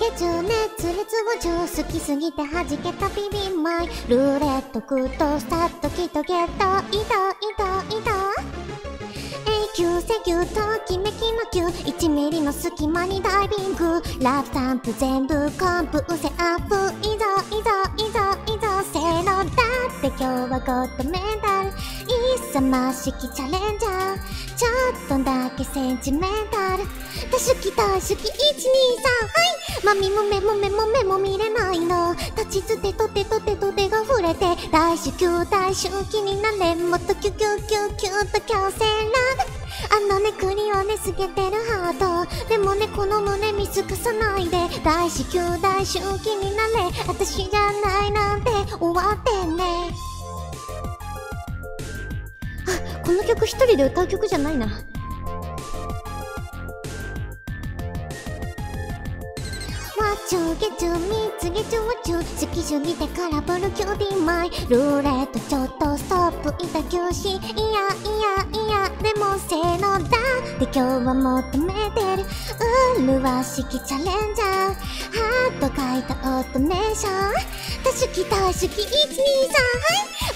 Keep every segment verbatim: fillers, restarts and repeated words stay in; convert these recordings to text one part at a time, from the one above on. け中熱烈を中好きすぎて弾けたビビンマイルーレットクトスタッときとゲットイドイドイド永久セキュときめきのきゅう いちミリの隙間にダイビングラブスタンプ全部コンプウセアップイドイドイドイドせーのだって今日はゴッドメダル勇ましきチャレンジャーちょっとだけセンチメンタル多手記多手記 いちにさん はいまみもめもめもめも見れないの立ちつてとてとてとてが触れて大手級大手気になれもっとキュキュキュキュッと強制ラブあのねクリをね透けてるハートでもねこの胸見透かさないで大手級大手気になれ私じゃないなんて終わってね。この曲一人で歌う曲じゃないな。わちゅうげちゅうみつげちゅうちゅう好きすぎてカラフルキューティーマイルーレットちょっとストップいた休止いやいやいやでもせーのだで今日は求めてる麗しきチャレンジャーハート書いたオートメーション多手記多手記 いちにさ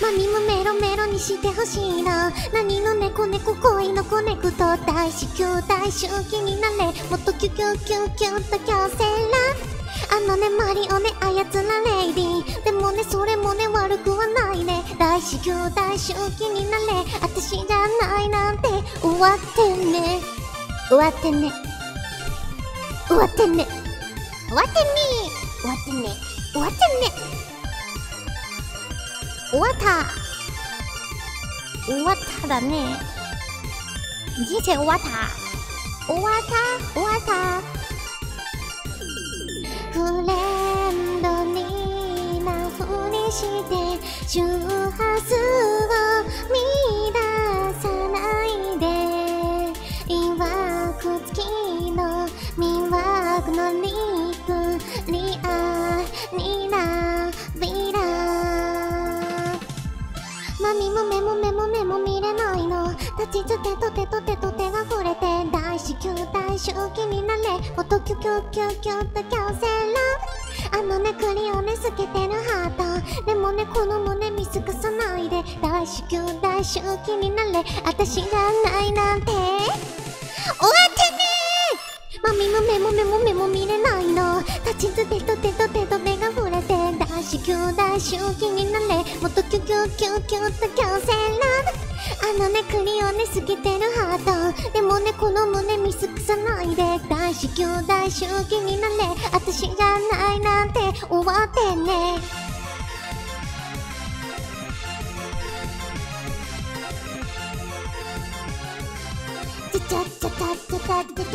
ん はいマミもメロメロにしてほしいの何の猫猫恋のコネクト大手級大手気になれもっとキュキュキュキュッと強制ラブあのねマリオね操らレイディーでもねそれもね悪くはないね大手級大手気になれ私じゃないなんて終わってね終わってね終わってね終わってね終わってね終わってね終わった終わっただね人生終わった終わった終わったフレンドリーなふりして周波数を乱さないでいわくつきの魅惑のリップリアリラビラマミもメモメモメモ見れないの立ちつてとてとてとてが触れて大手級大手気になれ音キュキュキュキュッと強制ラブあのねクリをね透けてるハートでもねこの胸見透かさないで大手級大手気になれ私がないなんて終わってねマミもメモメモメモ見れないの立ちつてとてとてとてが触れて大手級大手気になれもっとキュキュキュキュッと強制ラブあのねクリをね透けてるハートでもねこの胸見透かさないで大手級大手気になれ私じゃないなんて終わってねチャチャチャチャチャチャ